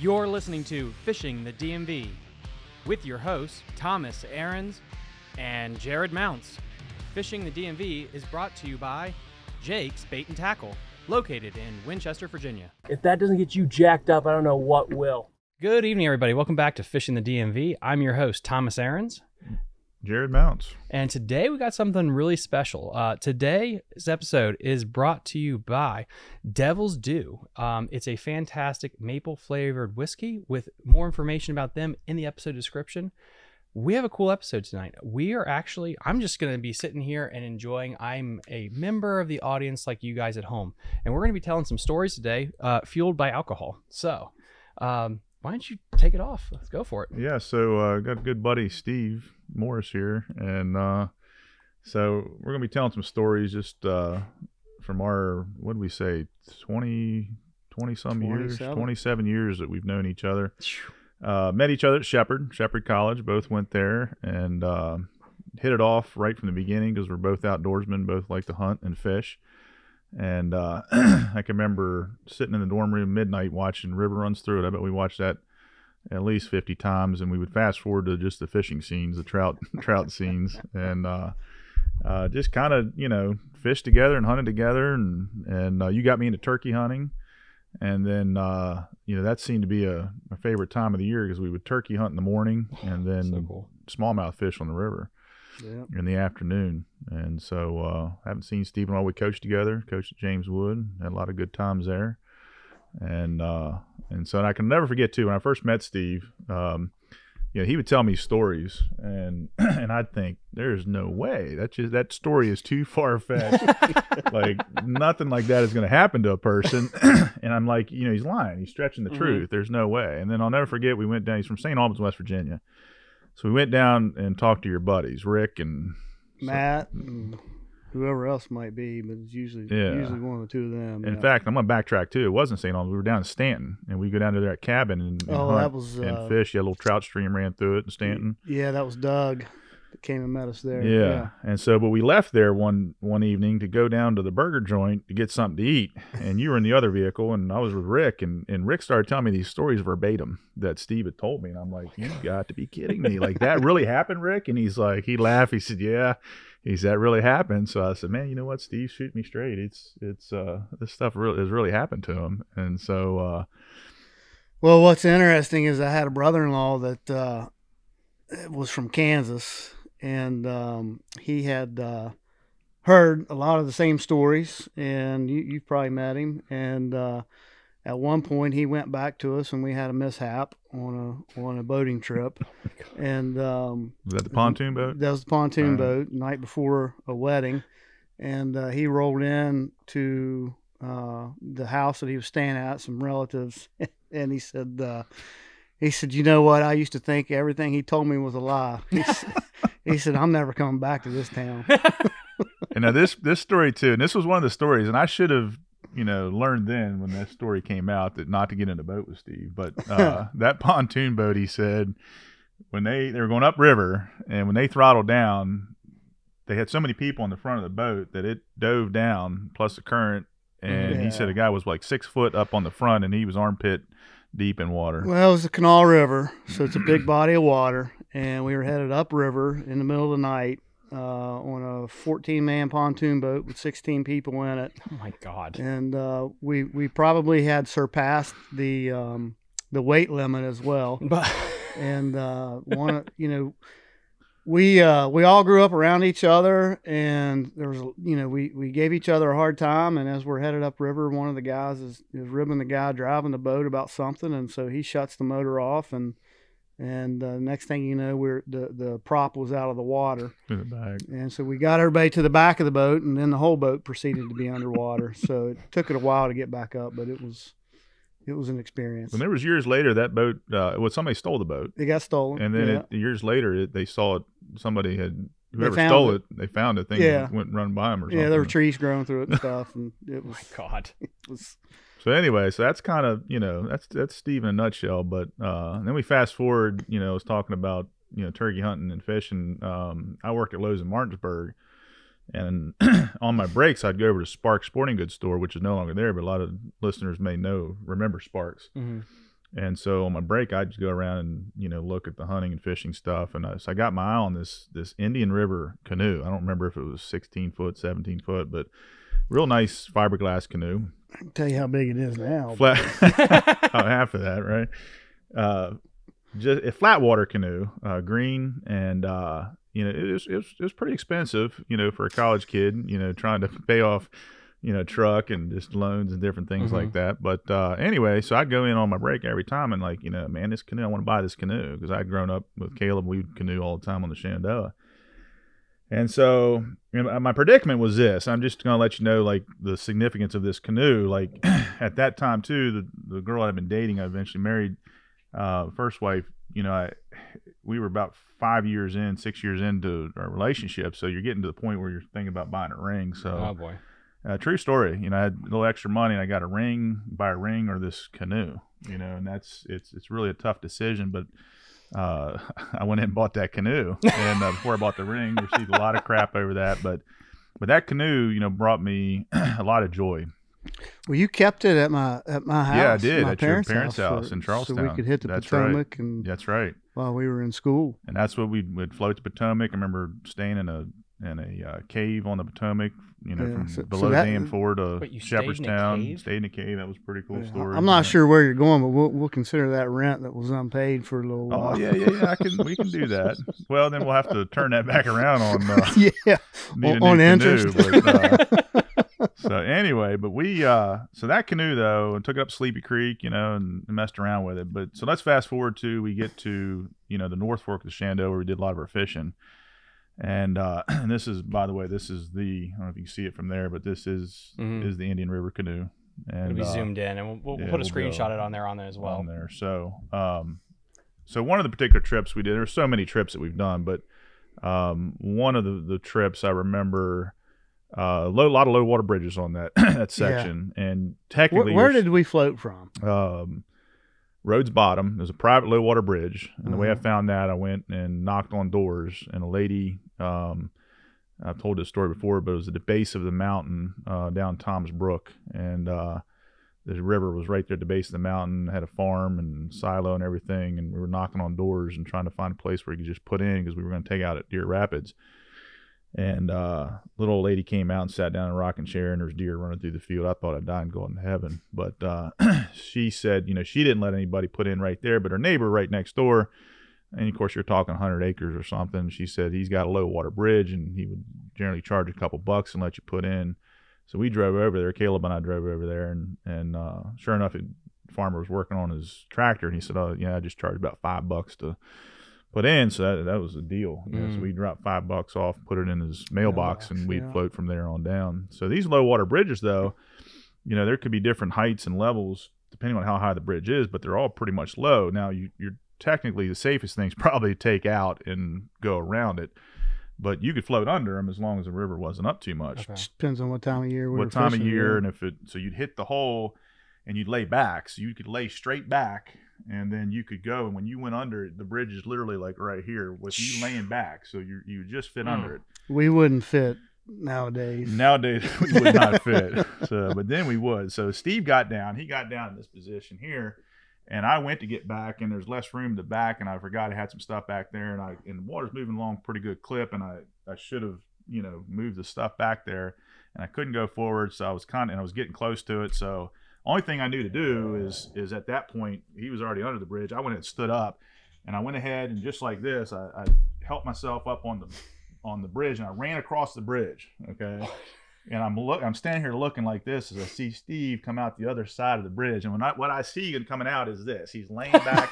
You're listening to Fishing the DMV with your hosts, Thomas Ahrens and Jared Mounts. Fishing the DMV is brought to you by Jake's Bait and Tackle, located in Winchester, Virginia. If that doesn't get you jacked up, I don't know what will. Good evening, everybody. Welcome back to Fishing the DMV. I'm your host, Thomas Ahrens. Jared Mounts. And today we got something really special. Today's episode is brought to you by Devil's Dew. It's a fantastic maple flavored whiskey. With more information about them in the episode description. We have a cool episode tonight. We are actually, I'm just going to be sitting here and enjoying. I'm a member of the audience like you guys at home. And we're going to be telling some stories today fueled by alcohol. So why don't you take it off? Let's go for it. Yeah, so I got a good buddy, Steve Morris here. And so we're going to be telling some stories just from our, what did we say, 27 years that we've known each other. Met each other at Shepherd College, both went there, and hit it off right from the beginning because we're both outdoorsmen, both like to hunt and fish. And I can remember sitting in the dorm room midnight watching River Runs Through It. I bet we watched that at least 50 times, and we would fast forward to just the fishing scenes, the trout scenes, and just kind of, you know, fished together and hunted together, and you got me into turkey hunting. And then, you know, that seemed to be a favorite time of the year because we would turkey hunt in the morning and then so cool. Smallmouth fish on the river in the afternoon. And so I haven't seen Steve and I. We coached together, coached at James Wood, had a lot of good times there. And so I can never forget, too, when I first met Steve, you know, he would tell me stories, and I'd think, there's no way. That story is too far-fetched. Like, nothing like that is going to happen to a person. And I'm like, you know, he's lying. He's stretching the truth. There's no way. And then I'll never forget, we went down. He's from St. Albans, West Virginia. So we went down and talked to your buddies, Rick and Matt and whoever else might be, but it's usually one of the two of them. In fact, I'm going to backtrack, too. It wasn't St. Albans. We were down in Stanton, and we go down to that cabin and fish. Yeah, a little trout stream ran through it in Stanton. Yeah, that was Doug that came and met us there. Yeah. And so, but we left there one evening to go down to the burger joint to get something to eat, and you were in the other vehicle, and I was with Rick, and Rick started telling me these stories verbatim that Steve had told me, and I'm like, you got to be kidding me. Like, that really happened, Rick? And he's like, he laughed. He said, yeah. He said, that really happened. So I said, man, you know what, Steve, shoot me straight. It's this stuff has really happened to him. And so, well, what's interesting is I had a brother-in-law that, was from Kansas, and, he had, heard a lot of the same stories, and you've probably met him. And, at one point he went back to us and we had a mishap on a boating trip. Oh, and was that the pontoon boat? That was the pontoon boat, night before a wedding. And he rolled in to the house that he was staying at, some relatives, and he said, you know what, I used to think everything he told me was a lie. He said, I'm never coming back to this town. And now this story too, and this was one of the stories, and I should have, you know, learned then when that story came out that not to get in a boat with Steve, but that pontoon boat, he said, when they were going upriver, and when they throttled down, they had so many people on the front of the boat that it dove down plus the current, and he said a guy was like 6 foot up on the front and he was armpit deep in water. Well, it was the Kanawha River, so it's a big body of water, and we were headed upriver in the middle of the night on a 14-man pontoon boat with 16 people in it. Oh my God. And we probably had surpassed the weight limit as well. And you know, we all grew up around each other, and there was, you know, we gave each other a hard time, and as we're headed up river, one of the guys is ribbing the guy driving the boat about something, and so he shuts the motor off, and next thing you know, the prop was out of the water. In the bag. And so we got everybody to the back of the boat, and then the whole boat proceeded to be underwater. So it took it a while to get back up, but it was an experience. And there was years later that boat, well, somebody stole the boat. It got stolen. And then years later, they saw it. Somebody had, whoever stole it, they found it. Thing and went and run by them or something. Yeah, there were trees growing through it and stuff. And it was, oh my God. It was. So anyway, so that's kind of, you know, that's Steve in a nutshell. But then we fast forward, you know, I was talking about, you know, turkey hunting and fishing. I worked at Lowe's in Martinsburg, and on my breaks, I'd go over to Sparks Sporting Goods Store, which is no longer there, but a lot of listeners may remember Sparks. Mm-hmm. And so on my break, I just go around and, you know, look at the hunting and fishing stuff. And so I got my eye on this Indian River canoe. I don't remember if it was 16 foot, 17 foot, but real nice fiberglass canoe. I can tell you how big it is now. Flat, about half of that, right? Just a flat water canoe, green, and you know, it was pretty expensive, you know, for a college kid, you know, trying to pay off, you know, truck and just loans and different things like that. But anyway, so I go in on my break every time and like, you know, man, this canoe, I want to buy this canoe, because I'd grown up with Caleb. We would canoe all the time on the Shenandoah. And so, you know, my predicament was this. I'm just going to let you know, like, the significance of this canoe. Like, at that time, too, the girl I'd been dating, I eventually married, first wife, you know, we were about 6 years into our relationship. So you're getting to the point where you're thinking about buying a ring. So, oh, boy. True story. You know, I had a little extra money and I got a ring, buy a ring or this canoe, you know, and it's really a tough decision. But I went in and bought that canoe, and before I bought the ring, received a lot of crap over that. But that canoe, you know, brought me a lot of joy. Well, you kept it at my house. Yeah, I did, at your parents' house in Charlestown. So we could hit the Potomac. Right. And that's right. While we were in school. And that's what we'd float the Potomac. I remember staying in a cave on the Potomac, you know, from below Dam Four to Shepherdstown. Stayed in a cave. That was a pretty cool story. I'm not sure where you're going, but we'll consider that rent that was unpaid for a little while. Oh, yeah. We can do that. Well, then we'll have to turn that back around on on interest. But, so anyway, but we so that canoe, though, and took it up Sleepy Creek, you know, and messed around with it. But so let's fast forward to, we get to, you know, the North Fork of the Shenandoah, where we did a lot of our fishing. And this is, by the way, I don't know if you can see it from there, but this is the Indian River canoe. And it'll be zoomed in, and we'll put a screenshot on there as well. So, so one of the particular trips we did, there were so many trips that we've done, but one of the trips I remember, a lot of low water bridges on that that section, and technically, where did we float from? Road's bottom. There's a private low water bridge, and the way I found that, I went and knocked on doors, and a lady, I've told this story before, but it was at the base of the mountain, down Tom's Brook, and the river was right there at the base of the mountain. It had a farm and silo and everything, and we were knocking on doors and trying to find a place where you could just put in, because we were going to take out at Deer Rapids. And little old lady came out and sat down in a rocking chair, and there's deer running through the field. I thought I'd die and go into heaven. But she said, you know, she didn't let anybody put in right there, but her neighbor right next door, and of course you're talking 100 acres or something, she said he's got a low water bridge, and he would generally charge a couple bucks and let you put in. So we drove over there. Caleb and I drove over there, and sure enough, the farmer was working on his tractor, and he said, oh, yeah, I just charged about $5 to put in. So that was a deal. You know, so we dropped $5 off, put it in his mailbox, and we'd float from there on down. So these low water bridges, though, you know, there could be different heights and levels depending on how high the bridge is, but they're all pretty much low. Now, you're technically, the safest thing's probably take out and go around it, but you could float under them as long as the river wasn't up too much. Okay. Depends on what time of year and if it. So you'd hit the hole and you'd lay back, so you could lay straight back. And then you could go, and when you went under, the bridge is literally like right here with you laying back, so you just fit under it. We wouldn't fit nowadays. Nowadays we would not fit. So, but then we would. So Steve got down. He got down in this position here, and I went to get back, and there's less room to back, and I forgot I had some stuff back there, and the water's moving along pretty good clip, and I should have, you know, moved the stuff back there, and I couldn't go forward, so I was getting close to it, so. Only thing I knew to do is at that point, he was already under the bridge. I went and stood up, and I went ahead and just like this, I helped myself up on the bridge, and I ran across the bridge. Okay, and I'm standing here looking like this as I see Steve come out the other side of the bridge, and what I see him coming out is this: he's laying back,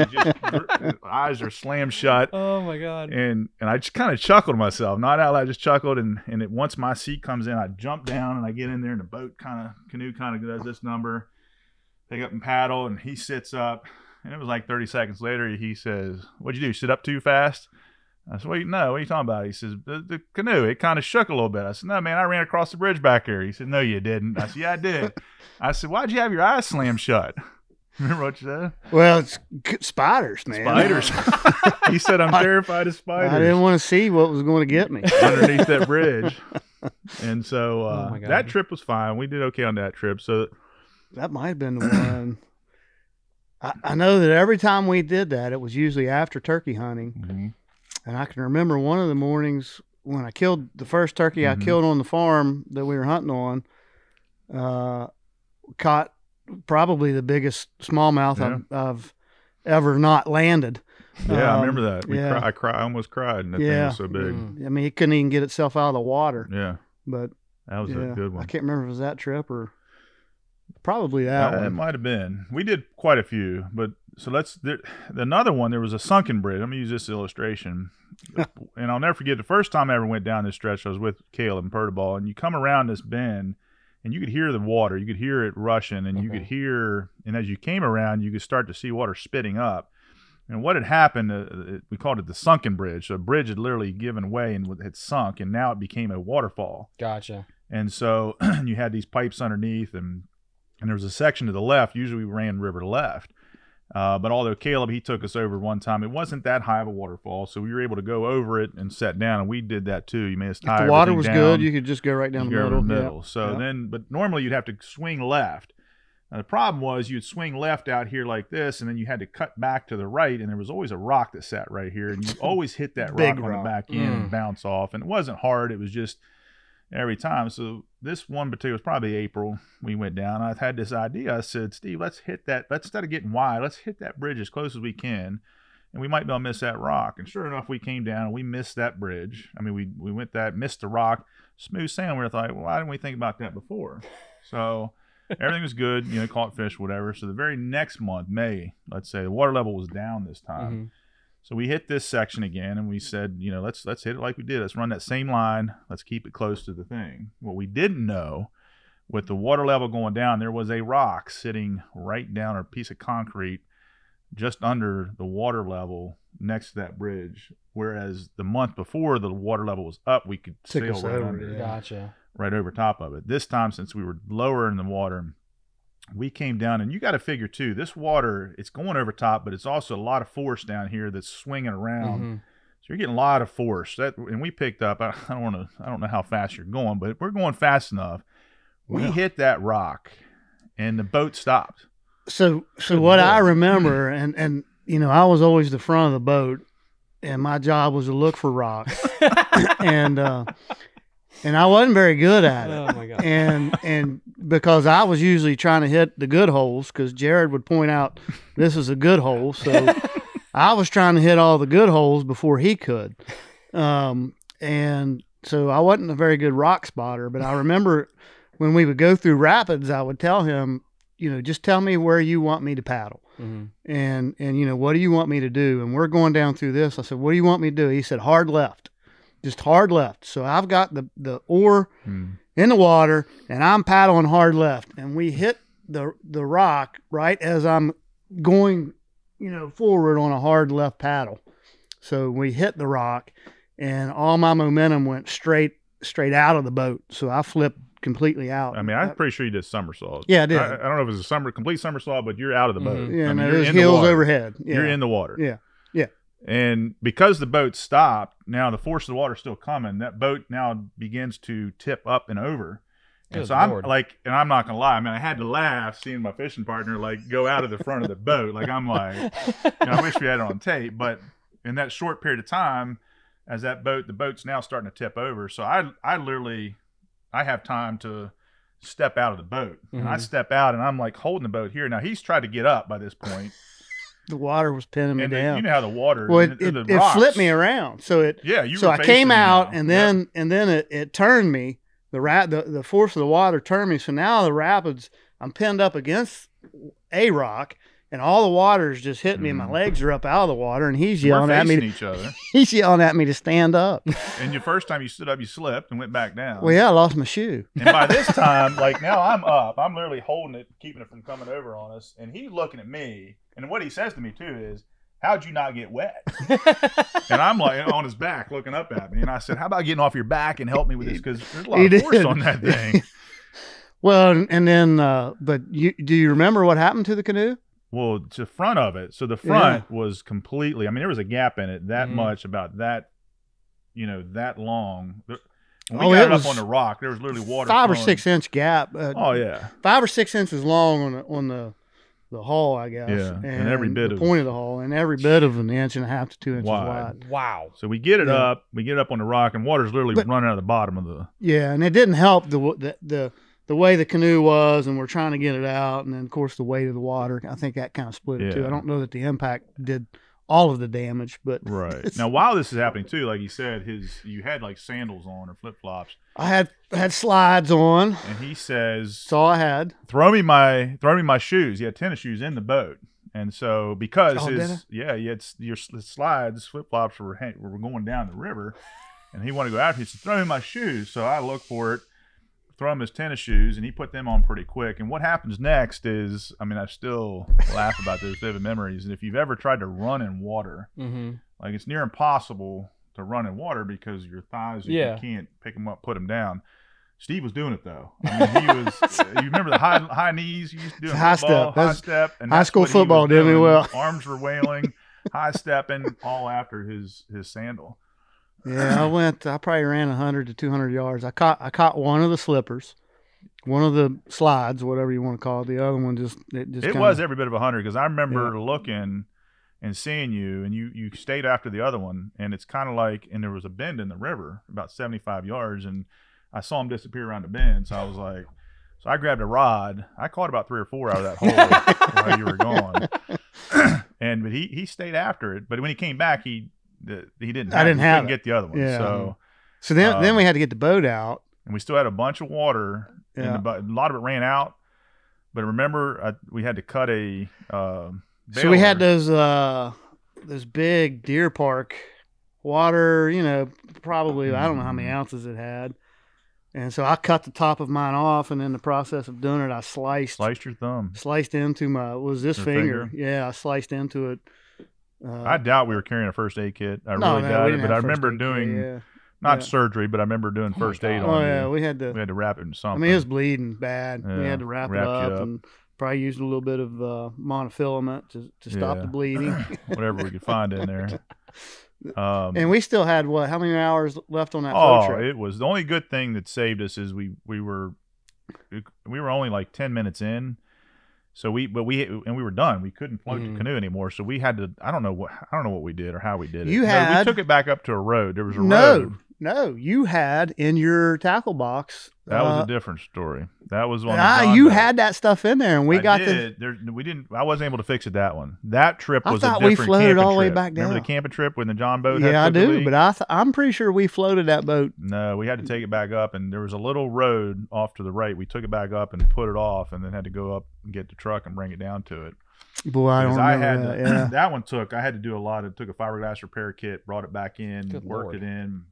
and his eyes are slammed shut. Oh my God! And I just kind of chuckled to myself, not out loud, just chuckled. And once my seat comes in, I jump down and I get in there, and the canoe kind of does this number, pick up and paddle, and he sits up. And it was like 30 seconds later, he says, "What'd you do? Sit up too fast?" I said, "Wait, no, what are you talking about?" He says, the canoe, it kind of shook a little bit. I said, "No, man, I ran across the bridge back here." He said, "No, you didn't." I said, "Yeah, I did." I said, "Why'd you have your eyes slammed shut?" Remember what you said? Well, it's spiders, man. Spiders. He said, "I'm terrified of spiders. I didn't want to see what was going to get me underneath that bridge." And so that trip was fine. We did okay on that trip. So that might have been the one. I know that every time we did that, it was usually after turkey hunting. Mm-hmm. And I can remember one of the mornings when I killed the first turkey mm-hmm. I killed on the farm that we were hunting on, caught probably the biggest smallmouth yeah. I've ever not landed. Yeah, I remember that. We yeah. I almost cried, and that yeah. thing was so big. Mm. I mean, it couldn't even get itself out of the water. Yeah. But that was yeah, a good one. I can't remember if it was that trip or probably that one. It might have been. We did quite a few, but so another one, there was a sunken bridge. I'm going to use this illustration. And I'll never forget the first time I ever went down this stretch, I was with Caleb and Pertiball, and you come around this bend, and you could hear the water. You could hear it rushing, and you could hear, and as you came around, you could start to see water spitting up. And what had happened, we called it the sunken bridge. So a bridge had literally given way and had sunk, and now it became a waterfall. Gotcha. And so you had these pipes underneath, and there was a section to the left. Usually we ran river left. But although Caleb, he took us over one time, it wasn't that high of a waterfall, so we were able to go over it and set down, and we did that too. You made us tie everything down. If the water was good, you could just go right down the middle. So then, but normally you'd have to swing left. Now, the problem was you'd swing left out here like this, and then you had to cut back to the right, and there was always a rock that sat right here, and you always hit that rock on the back end and bounce off. And it wasn't hard. It was just every time. So this one particular was probably April. We went down. I had this idea. I said, Steve, let's hit that. Let's, instead of getting wide, let's hit that bridge as close as we can, and we might be able to miss that rock. And sure enough, we came down, and we missed that bridge. I mean, we went that, missed the rock. Smooth sailing. We were like, well, why didn't we think about that before? So... everything was good, you know, caught fish, whatever. So the very next month, May, let's say, the water level was down this time. Mm-hmm. So we hit this section again, and we said, you know, let's hit it like we did. Let's run that same line. Let's keep it close to the thing. What we didn't know, with the water level going down, there was a rock sitting right down, or a piece of concrete just under the water level next to that bridge. Whereas the month before the water level was up, we could sail right under it. Gotcha. Right over top of it. This time, since we were lower in the water, we came down, and you got to figure too, this water, it's going over top, but it's also a lot of force down here that's swinging around. Mm-hmm. So you're getting a lot of force. And we picked up, I don't know how fast you're going, but we're going fast enough. Wow. We hit that rock, and the boat stopped. So what I remember, and you know, I was always the front of the boat, and my job was to look for rocks, and I wasn't very good at it. Oh my God. And because I was usually trying to hit the good holes, because Jared would point out this is a good hole, so I was trying to hit all the good holes before he could. And so I wasn't a very good rock spotter, but I remember when we would go through rapids, I would tell him, you know, just tell me where you want me to paddle. Mm-hmm. And, you know, what do you want me to do? And we're going down through this. I said, what do you want me to do? He said, hard left. Just hard left. So I've got the oar in the water, and I'm paddling hard left, and we hit the rock right as I'm going, you know, forward on a hard left paddle. So we hit the rock, and all my momentum went straight out of the boat. So I flipped completely out. I mean, I'm pretty sure you did somersaults. Yeah, I did. I don't know if it was a complete somersault, but you're out of the boat. Yeah, I mean, there's hills overhead. Yeah. You're in the water. Yeah. And because the boat stopped, now the force of the water is still coming. That boat now begins to tip up and over. And so I'm like, and I'm not going to lie, I mean, I had to laugh seeing my fishing partner, like, go out of the front of the boat. Like, I'm like, you know, I wish we had it on tape. But in that short period of time, as that boat, the boat's now starting to tip over. So I have time to step out of the boat. Mm-hmm. And I step out, and I'm, like, holding the boat here. Now, he's tried to get up by this point. The water was pinning me down. You know how the water, well, it flipped me around. So it, yeah, you. So I came out, and then it turned me. The force of the water turned me. So now the rapids, I'm pinned up against a rock, and all the water's just hitting me, and my legs are up out of the water, and he's yelling at me. He's yelling at me to stand up. And your first time you stood up, you slipped and went back down. Well, yeah, I lost my shoe. And by this time, like, now I'm up. I'm literally holding it, keeping it from coming over on us, and he's looking at me. And what he says to me, too, is, how'd you not get wet? And I'm like on his back looking up at me. And I said, how about getting off your back and help me with this? Because there's a lot of force on that thing. Well, and then, but do you remember what happened to the canoe? Well, to the front of it. So the front was completely, I mean, there was a gap in it that much, about that, you know, that long. When we got it up on the rock, there was literally water. 5 or 6 inch gap. 5 or 6 inches long on the the haul, I guess. Yeah, and every bit of the point of the haul, and every bit of an inch and a half to 2 inches wide. Wow. So we get it up. We get it up on the rock, and water's literally running out of the bottom of the. Yeah, and it didn't help the way the canoe was, and we're trying to get it out, and then of course the weight of the water. I think that kind of split it too. I don't know that the impact did all of the damage, but right now, while this is happening too, like you said, you had like sandals on or flip flops. I had slides on, and he says, "So I had throw me my shoes." He had tennis shoes in the boat, and so because your slides, flip flops were going down the river, and he wanted to go out. He said, "Throw me my shoes." So I looked for it, throw him his tennis shoes, and he put them on pretty quick. And what happens next is, I mean, I still laugh about those vivid memories. And if you've ever tried to run in water, like it's near impossible to run in water because your thighs, you can't pick them up, put them down. Steve was doing it though. I mean, he was, you remember the high knees you used to do? High step. And high school football did me well. Arms were wailing, high stepping, all after his sandal. Yeah, I probably ran 100 to 200 yards. I caught one of the slippers, one of the slides, whatever you want to call it. The other one was every bit of 100, because I remember looking and seeing you, and you stayed after the other one, and it's kind of like, and there was a bend in the river about 75 yards, and I saw him disappear around the bend, so I was like, so I grabbed a rod. I caught about 3 or 4 out of that hole while you were gone. But he stayed after it, but when he came back, he didn't get the other one. Yeah. So then we had to get the boat out, and we still had a bunch of water in the boat. A lot of it ran out, but remember we had to cut a bailer. So we had those big Deer Park water, probably I don't know how many ounces it had. And so I cut the top of mine off, and in the process of doing it, I sliced your thumb. Sliced into my finger. Yeah, I sliced into it. I doubt we were carrying a first aid kit. I really doubt it, but I remember doing surgery, but I remember doing first aid on it. We had to wrap it in something. I mean, it was bleeding bad. Yeah, we had to wrap it up and probably used a little bit of monofilament to stop the bleeding. Whatever we could find in there. And we still had how many hours left on that float trip? It was the only good thing that saved us is we were only like 10 minutes in. So we were done. We couldn't float the canoe anymore. So we had to. I don't know what we did or how we did it. We took it back up to a road. There was a road. No, you had in your tackle box. That was a different story. That was one. You had that stuff in there, and I wasn't able to fix it. That one. That trip was a different. I thought we floated all the way back down. Remember the camping trip when the John boat? Yeah, I do. But I'm pretty sure we floated that boat. No, we had to take it back up, and there was a little road off to the right. We took it back up and put it off, and then had to go up and get the truck and bring it down to it. Boy, I had to do a lot. It took a fiberglass repair kit, brought it back in, worked it in,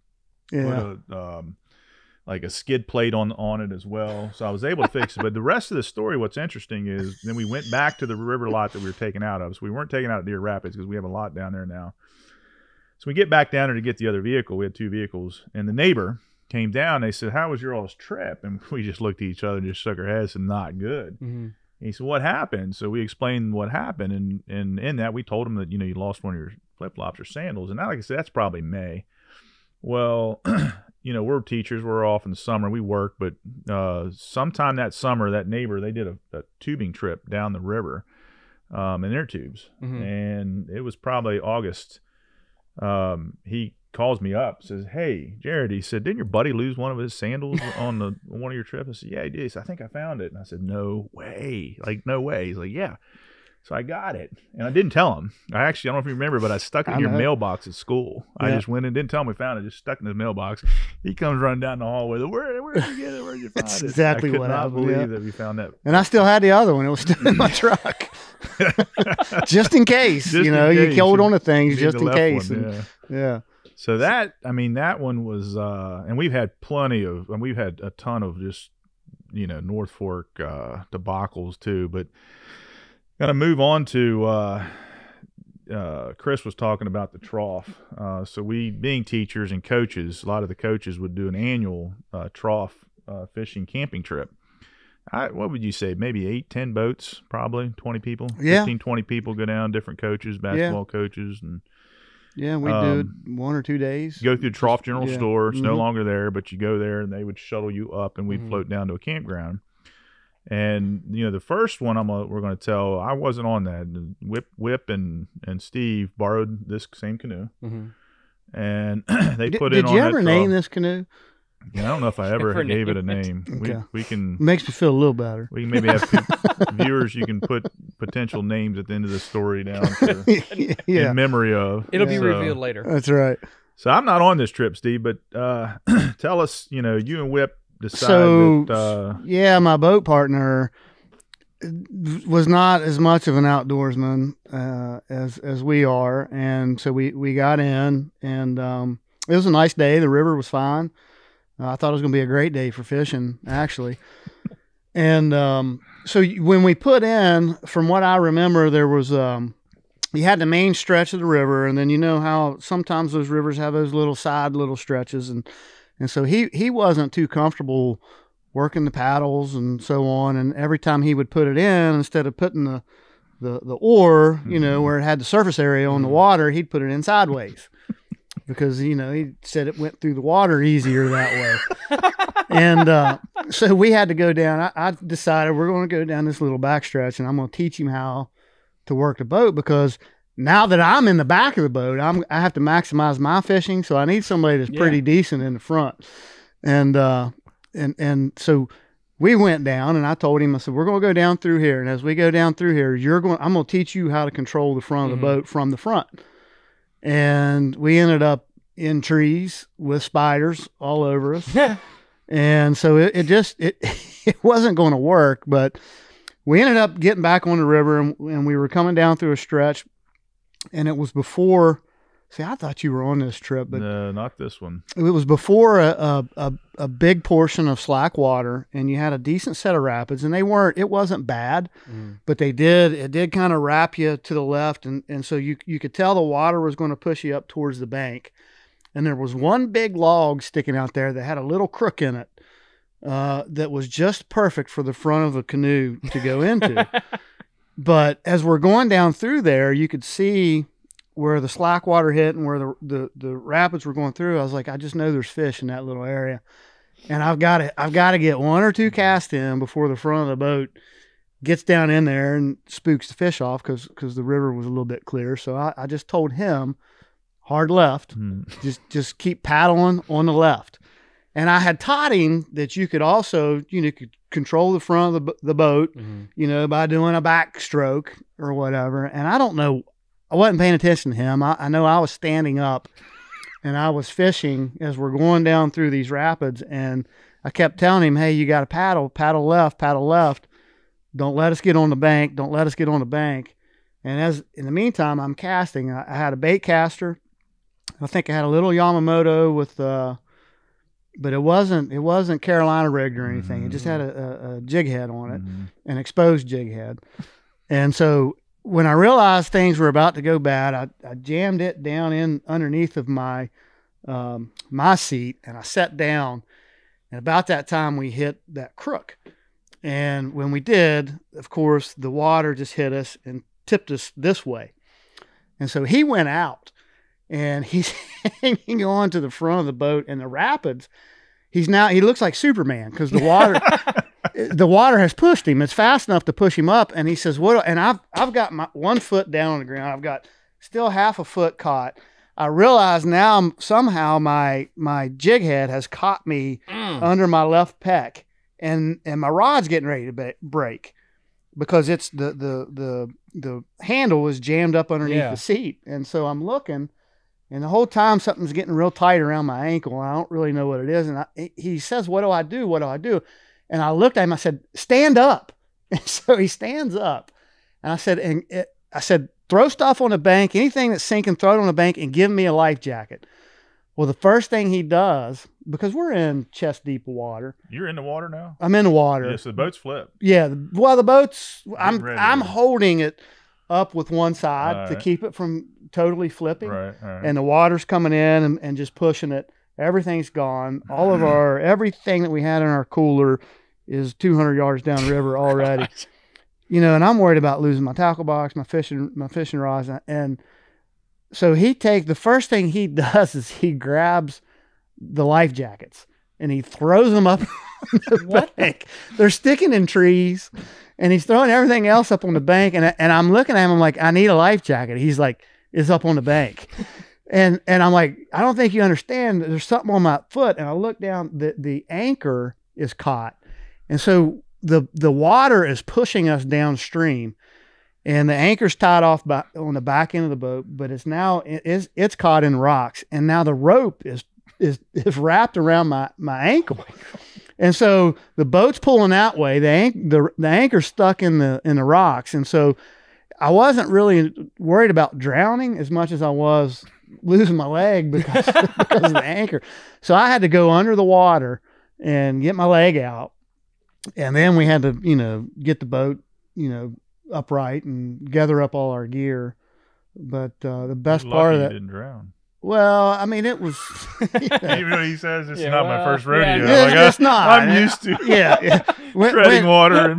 put a skid plate on it as well. So I was able to fix it. But the rest of the story, what's interesting is then we went back to the river lot that we were taken out of. So we weren't taken out of Deer Rapids because we have a lot down there now. So we get back down there to get the other vehicle. We had 2 vehicles, and the neighbor came down. They said, "How was your all's trip?" And we just looked at each other and just shook our heads and not good. Mm-hmm. He said, "What happened?" So we explained what happened, and in that we told him that you lost one of your flip flops or sandals, and now, like I said, that's probably May. Well, we're teachers, we're off in the summer, we work, but sometime that summer, that neighbor, they did a tubing trip down the river in their tubes, and it was probably August. He calls me up, says, "Hey, Jared," he said, "didn't your buddy lose one of his sandals on one of your trips?" I said, "Yeah, he did." He said, "I think I found it." And I said, "No way. Like, no way." He's like, "Yeah." So I got it. And I didn't tell him. I don't know if you remember, but I stuck it in your mailbox at school. Yeah. I just went and didn't tell him we found it. Just stuck in his mailbox. He comes running down the hallway. Where did you get it? Where did you find it? That's exactly what I believe. I could not believe that we found that. And I still had the other one. It was still in my truck. Just in case. You hold on to things just in case. One, yeah. So that one was, and we've had a ton of just, North Fork debacles too, but got to move on to, Chris was talking about the trough. So we, being teachers and coaches, a lot of the coaches would do an annual trough fishing camping trip. What would you say? Maybe 8, 10 boats, probably 20 people, 15, 20 people go down, different coaches, basketball coaches and. Yeah, we do it 1 or 2 days. Go through Trough General Store. It's no longer there, but you go there, and they would shuttle you up, and we'd float down to a campground. And you know, the first one we're gonna tell, I wasn't on that. Whip and Steve borrowed this same canoe, and they put it on. Did you ever name this canoe? Yeah, I don't know if I ever gave it a name. Okay. We can. Makes me feel a little better. We can maybe have viewers. You can put potential names at the end of the story down for, in memory of. It'll be revealed later. That's right. So I'm not on this trip, Steve, but tell us. You know, you and Whip. So, yeah, my boat partner was not as much of an outdoorsman as we are, and so we got in, and it was a nice day. The river was fine. I thought it was going to be a great day for fishing, actually. And so when we put in, from what I remember, there was you had the main stretch of the river, and then you know how sometimes those rivers have those little side little stretches, and so he wasn't too comfortable working the paddles and so on. And every time he would put it in, instead of putting the oar, you know, where it had the surface area on the water, he'd put it in sideways because, you know, he said it went through the water easier that way. And so we had to go down. I decided we're going to go down this little backstretch, and I'm going to teach him how to work the boat, because now that I'm in the back of the boat, I have to maximize my fishing, so I need somebody that's pretty decent in the front. And and so we went down, and I told him, I said, we're going to go down through here, and as we go down through here, I'm going to teach you how to control the front of the boat from the front. And we ended up in trees with spiders all over us. And so it wasn't going to work, but we ended up getting back on the river, and we were coming down through a stretch. And it was before. See, I thought you were on this trip, but no, not this one. It was before a big portion of slack water, and you had a decent set of rapids, and they weren't. It wasn't bad, but it did kind of wrap you to the left, and so you could tell the water was going to push you up towards the bank. And there was one big log sticking out there that had a little crook in it that was just perfect for the front of a canoe to go into. But as we're going down through there, you could see where the slack water hit and where the rapids were going through. I was like, I just know there's fish in that little area, and I've got to get one or two casts in before the front of the boat gets down in there and spooks the fish off, because the river was a little bit clear. So I just told him, hard left, just keep paddling on the left. And I had taught him that you could also, you know, could control the front of the boat, you know, by doing a backstroke or whatever. And I don't know, I wasn't paying attention to him. I know I was standing up, and I was fishing as we're going down through these rapids. And I kept telling him, hey, you got to paddle, paddle left. Don't let us get on the bank. Don't let us get on the bank. And as in the meantime, I'm casting. I had a bait caster. I think I had a little Yamamoto with but it wasn't Carolina rigged or anything. It just had a jig head on it, an exposed jig head. And so when I realized things were about to go bad, I jammed it down in underneath of my my seat, and I sat down. And about that time, we hit that crook. And when we did, of course, the water just hit us and tipped us this way. And so he went out. And he's hanging on to the front of the boat, and the rapids. He looks like Superman, because the water, has pushed him. It's fast enough to push him up. And he says, "What?" And I've got my one foot down on the ground. I've got still half a foot caught. I realize now somehow my jig head has caught me under my left pec, and my rod's getting ready to break, because it's the handle is jammed up underneath the seat. And so I'm looking. And the whole time, something's getting real tight around my ankle, and I don't really know what it is. And he says, what do I do? What do I do? And I looked at him. I said, stand up. And so he stands up. And I said, throw stuff on the bank, anything that's sinking, throw it on the bank, and give me a life jacket. Well, the first thing he does, because we're in chest-deep water. You're in the water now? I'm in the water. Yeah, so the boat's flipped. Yeah. Well, the boat's – I'm holding it up with one side to keep it from – totally flipping, right. And the water's coming in and just pushing it. Everything's gone. All of everything that we had in our cooler is 200 yards downriver already. Right. You know, and I'm worried about losing my tackle box, my fishing rods, and so the first thing he does is he grabs the life jackets and he throws them up the what? Bank. They're sticking in trees, and he's throwing everything else up on the bank. And I'm looking at him, I'm like, I need a life jacket. He's like, it's up on the bank. And I'm like, I don't think you understand. There's something on my foot. And I look down, the anchor is caught. And so the water is pushing us downstream, and the anchor's tied off by on the back end of the boat, but it's now it's caught in rocks. And now the rope is wrapped around my ankle. And so the boat's pulling that way. The anchor's stuck in the rocks. And so I wasn't really worried about drowning as much as I was losing my leg because of the anchor. So I had to go under the water and get my leg out. And then we had to, get the boat, upright and gather up all our gear. But the best part of that, you didn't drown. Well, I mean, it was. Even though he says it's not my first rodeo. Yeah, it's not. I'm used to. Yeah. Treading water.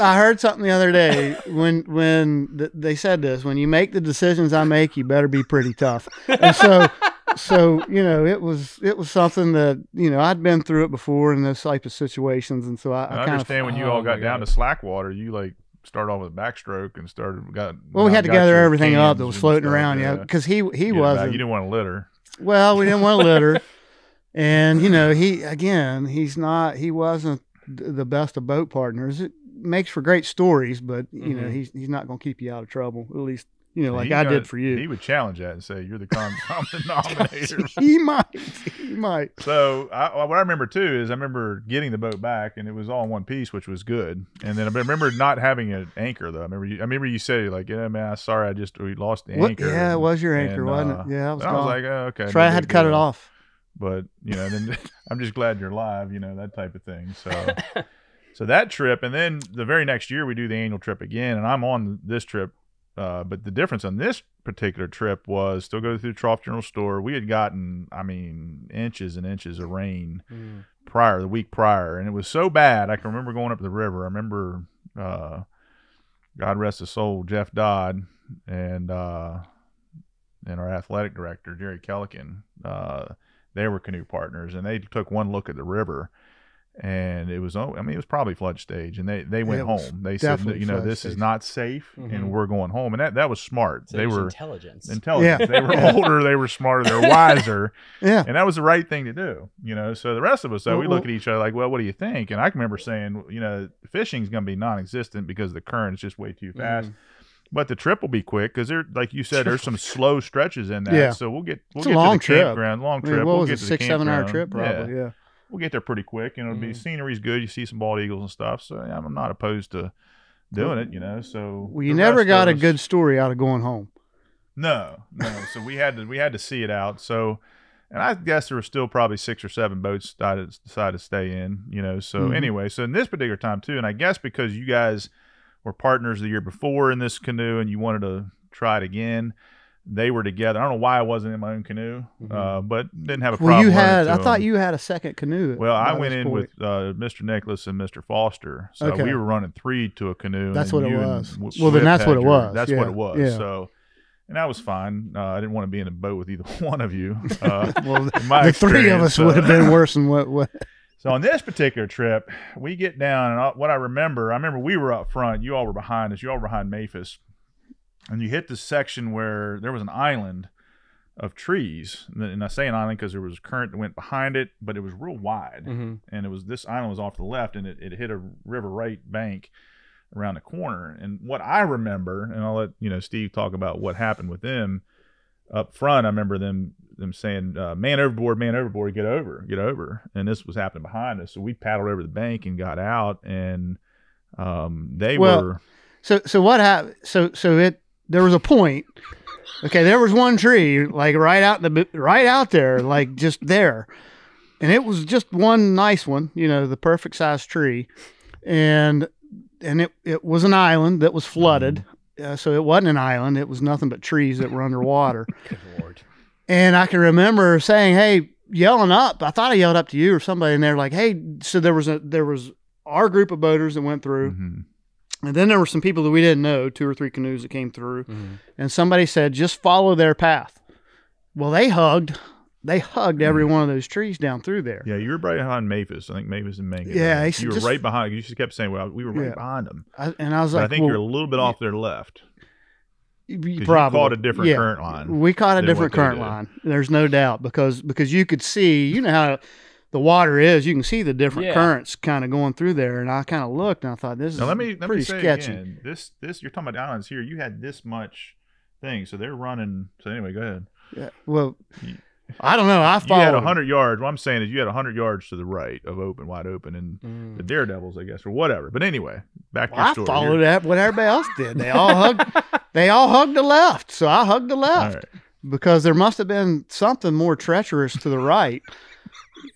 I heard something the other day when they said this: when you make the decisions I make, you better be pretty tough. And so it was something that I'd been through it before in those type of situations, and so I understand when you all got down to slack water, you start off with backstroke and we had to gather everything up that was floating around, because he wasn't. You didn't want to litter. Well, we didn't want to litter, and he wasn't the best of boat partners. It makes for great stories, but he's not going to keep you out of trouble, at least. I did for you. He would challenge that and say, "You're the common denominator." He might. So what I remember too is I remember getting the boat back, and it was all in one piece, which was good. And then I remember not having an anchor though. I remember you said like, "Yeah, man, sorry, we lost the anchor." Yeah, it was your anchor, wasn't it? Yeah, I was like, "Oh, okay." So I had to cut it off. But then I'm just glad you're alive. That type of thing. So that trip, and then the very next year we do the annual trip again, and I'm on this trip. But the difference on this particular trip was still go through Trough General Store. We had gotten, inches and inches of rain the week prior. And it was so bad. I can remember going up the river. I remember, God rest his soul, Jeff Dodd and our athletic director, Jerry Kellican, they were canoe partners. And they took one look at the river. And it was, it was probably flood stage, and they went home. They said, this is not safe, and we're going home. And that was smart. So they were intelligence. Yeah. They were older. They were smarter. They were wiser. Yeah. And that was the right thing to do. So the rest of us, we look at each other like, well, what do you think? And I can remember saying, fishing's going to be non-existent because the current is just way too fast. But the trip will be quick because like you said, there's some slow stretches in that. Yeah. So we'll get to the campground. Long trip. We'll get to the campground. 6-7 hour trip probably. Yeah. We'll get there pretty quick, and it'll be scenery's good. You see some bald eagles and stuff, so I'm not opposed to doing it, So you never got a good story out of going home. No. So we had to see it out. So, and I guess there were still probably 6 or 7 boats decided to stay in, So anyway, so in this particular time too, and I guess because you guys were partners the year before in this canoe, and you wanted to try it again. They were together. I don't know why I wasn't in my own canoe, but didn't have a problem. Well, I thought you had a second canoe. Well, I went in with Mr. Nicholas and Mr. Foster. So we were running 3 to a canoe. That's what it was. Well, then that's what it was. That's what it was. So, and that was fine. I didn't want to be in a boat with either one of you. Well, the 3 of us would have been worse than what. So on this particular trip, we get down, and I remember we were up front. You all were behind us. You all were behind Maphis. And you hit this section where there was an island of trees. And I say an island because there was a current that went behind it, but it was real wide. And this island was off to the left, and it hit a river right bank around the corner. And what I remember, and I'll let, Steve talk about what happened with them up front. I remember them saying, man overboard, get over. And this was happening behind us. So we paddled over the bank and got out, and they were. So what happened? There was a point. Okay, there was one tree like right out there, like just there. And it was just one nice one, the perfect size tree. And it was an island that was flooded. So it wasn't an island, it was nothing but trees that were underwater. Good Lord. And I can remember saying, "Hey," yelling up. I thought I yelled up to you or somebody, and they're like, "Hey," so there was our group of boaters that went through. And then there were some people that we didn't know, 2 or 3 canoes that came through. And somebody said, "Just follow their path." Well, they hugged. They hugged every one of those trees down through there. Yeah, you were right behind Mavis. I think Mavis and Megan. Yeah, right? You were right behind. You just kept saying, well, we were right behind them. I was like, I think you're a little bit off their left. Probably. You caught a different current line. We caught a different current line. There's no doubt because you could see, you know how the water is, you can see the different currents kind of going through there. And I kind of looked and I thought, this is pretty sketchy. Again, this, you're talking about islands here. You had this much thing. So they're running. So anyway, go ahead. Yeah. Well, I don't know. I followed. You had 100 yards. What I'm saying is you had 100 yards to the right of wide open, and the Daredevils, I guess, or whatever. But anyway, back to your story. I followed that what everybody else did. They all hugged. They all hugged the left, so I hugged the left because there must have been something more treacherous to the right.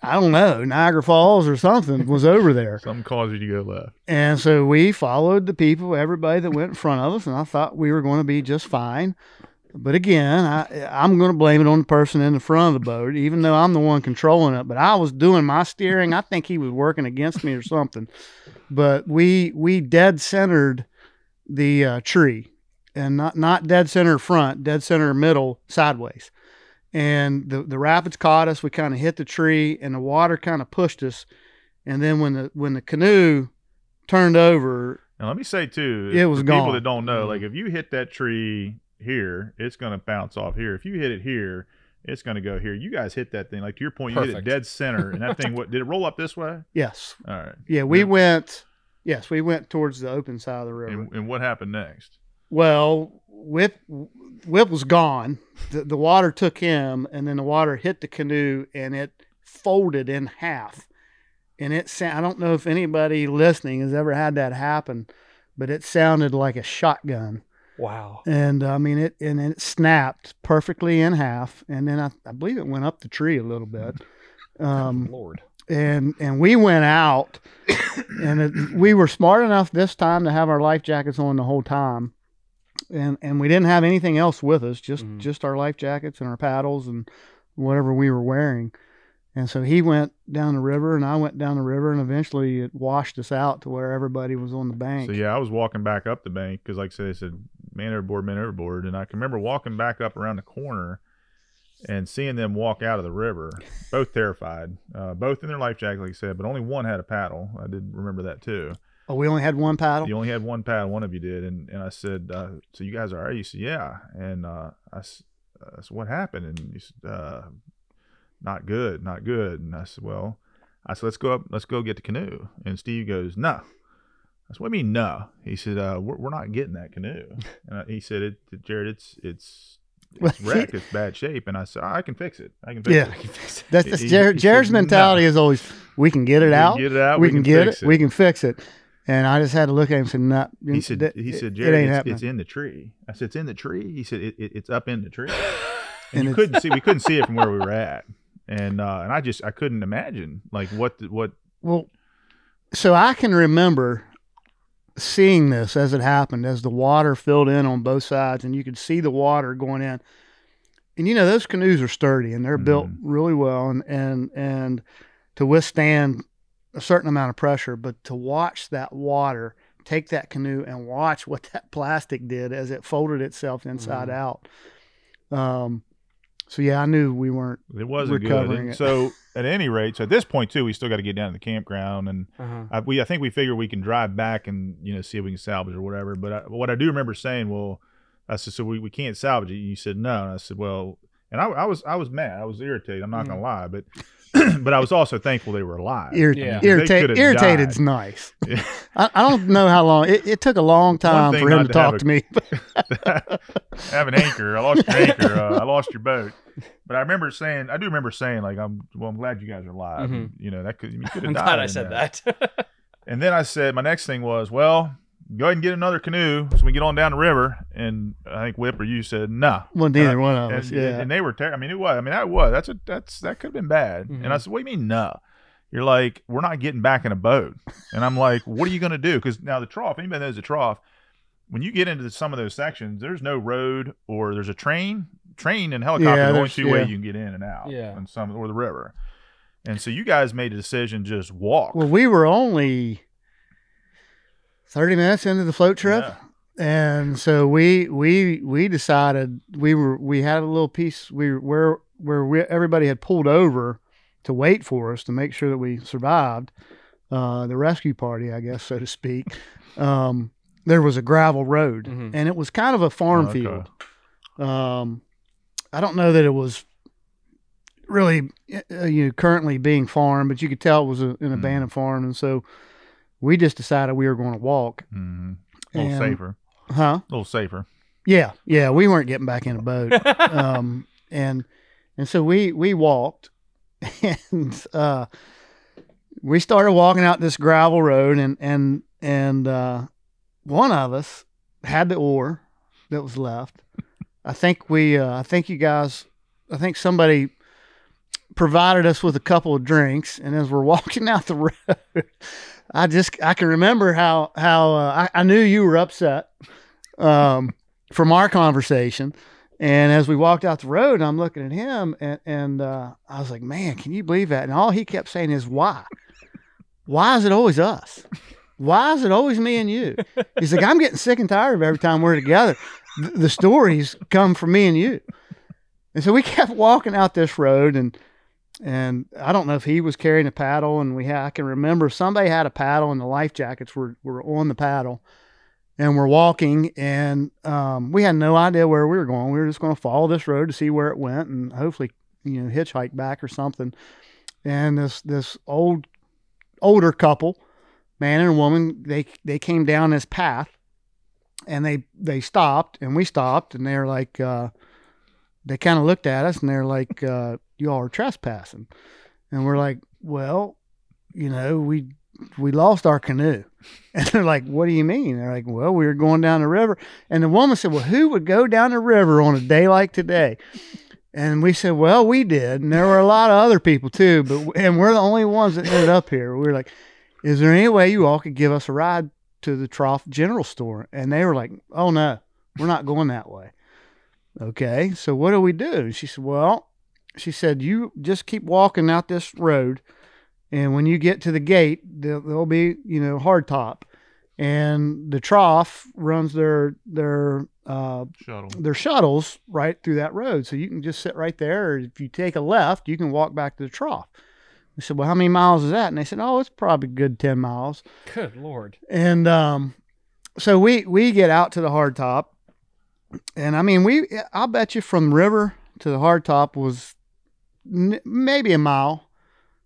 I don't know, Niagara Falls or something was over there. Some caused you to go left. And so we followed the people, everybody that went in front of us, and I thought we were going to be just fine. But again, I'm going to blame it on the person in the front of the boat, even though I'm the one controlling it. But I was doing my steering. I think he was working against me or something. But we dead centered the tree, and not dead center front, dead center middle, sideways. And the rapids caught us. We kind of hit the tree, and the water kind of pushed us. And then when the canoe turned over, now let me say too, it was gone. People that don't know, like if you hit that tree here, it's going to bounce off here. If you hit it here, it's going to go here. You guys hit that thing, like to your point, you hit it dead center, and that thing, what did it roll up this way? Yes. All right. Yeah, we went towards the open side of the river. And what happened next? Well, Whip was gone. The water took him, and then the water hit the canoe, and it folded in half. And it I don't know if anybody listening has ever had that happen, but it sounded like a shotgun. Wow. And I mean, it snapped perfectly in half. And then I believe it went up the tree a little bit. Lord. And we went out and we were smart enough this time to have our life jackets on the whole time. And we didn't have anything else with us, just our life jackets and our paddles and whatever we were wearing. And so he went down the river, and I went down the river, and eventually it washed us out to where everybody was on the bank. So, yeah, I was walking back up the bank because, like I said, they said, man overboard, and I can remember walking back up around the corner and seeing them walk out of the river, both terrified, both in their life jacket, like I said, but only one had a paddle. I did remember that, too. Oh, we only had one paddle? You only had one paddle. One of you did. And I said, so you guys are all right? You said, yeah. And I said, what happened? And you said, not good, not good. And I said, well, let's go get the canoe. And Steve goes, no. I said, what do you mean, no? He said, we're not getting that canoe. And he said, Jared, it's wrecked. It's bad shape. And I said, I can fix it. I can fix it. That's Jared's mentality is always, we can get it out. We can fix it. And I just had to look at him and say, no. Nah, he said, Jared, it's in the tree. I said, it's in the tree? He said, it's up in the tree. And we couldn't see it from where we were at. And I couldn't imagine like what. Well, so I can remember seeing this as it happened, as the water filled in on both sides, and you could see the water going in. And, you know, those canoes are sturdy, and they're built really well and to withstand a certain amount of pressure, but to watch that water take that canoe and watch what that plastic did as it folded itself inside out. So yeah, I knew we weren't. It wasn't good. And so at any rate, so at this point too, we still got to get down to the campground, and I think we figure we can drive back and see if we can salvage or whatever. But what I do remember saying, well, I said, so we can't salvage it. And you said no, and I said, well, and I was mad, I was irritated. I'm not gonna lie, but but I was also thankful they were alive. Irritated's nice. Yeah. I don't know how long. It took a long time for him to talk to me. Have an anchor. I lost your anchor. I lost your boat. But I do remember saying, like, I'm glad you guys are alive. You know, that could, you could have died. I'm glad I said that. And then I said, my next thing was, well, go ahead and get another canoe so we get on down the river. And I think Whip or you said no. Wasn't either one of us. Yeah. And they were terrible. I mean, it was. I mean, that was. That could have been bad. And I said, what do you mean no? You're like, we're not getting back in a boat. And I'm like, what are you going to do? Because now the trough, anybody knows the trough, when you get into some of those sections, there's no road, or there's a train and helicopter. The only two ways you can get in and out. Yeah. And some, or the river. And so you guys made a decision, just walk. Well, we were only 30 minutes into the float trip. Yeah. And so we decided we had a little piece. We were where everybody had pulled over to wait for us to make sure that we survived, the rescue party, I guess, so to speak, there was a gravel road, mm-hmm. and it was kind of a farm field. I don't know that it was really, you know, currently being farmed, but you could tell it was an mm-hmm. abandoned farm. And so we just decided we were going to walk. Mm-hmm. A little safer. Huh? A little safer. Yeah. Yeah. We weren't getting back in a boat. And so we walked, and we started walking out this gravel road, and one of us had the oar that was left. I think somebody provided us with a couple of drinks, and as we're walking out the road, I can remember how I knew you were upset from our conversation. And as we walked out the road, I'm looking at him, and I was like, man, can you believe that? And all he kept saying is, why? Why is it always us? Why is it always me and you? He's like, I'm getting sick and tired of every time we're together. The stories come from me and you. And so we kept walking out this road, and I don't know if he was carrying a paddle, and I can remember somebody had a paddle, and the life jackets were on the paddle. And we're walking, and we had no idea where we were going. We were just going to follow this road to see where it went, and hopefully, you know, hitchhike back or something. And this older couple, man and woman, they came down this path, and they stopped, and we stopped, and they're like, they kind of looked at us, and they're like, y'all are trespassing. And we're like, well, you know, we lost our canoe. And they're like, what do you mean? They're like, well, we were going down the river. And the woman said, well, who would go down the river on a day like today? And we said, well, we did. And there were a lot of other people too, and we're the only ones that ended up here. We were like, is there any way you all could give us a ride to the Trough General Store? And they were like, oh no, we're not going that way. Okay. So what do we do? She said, well, you just keep walking out this road, and when you get to the gate, there'll be, you know, hard top, and the trough runs their shuttles right through that road. So you can just sit right there. Or if you take a left, you can walk back to the trough. We said, well, how many miles is that? And they said, oh, it's probably a good 10 miles. Good Lord. And, so we get out to the hard top, and I mean, I'll bet you from river to the hard top was maybe a mile.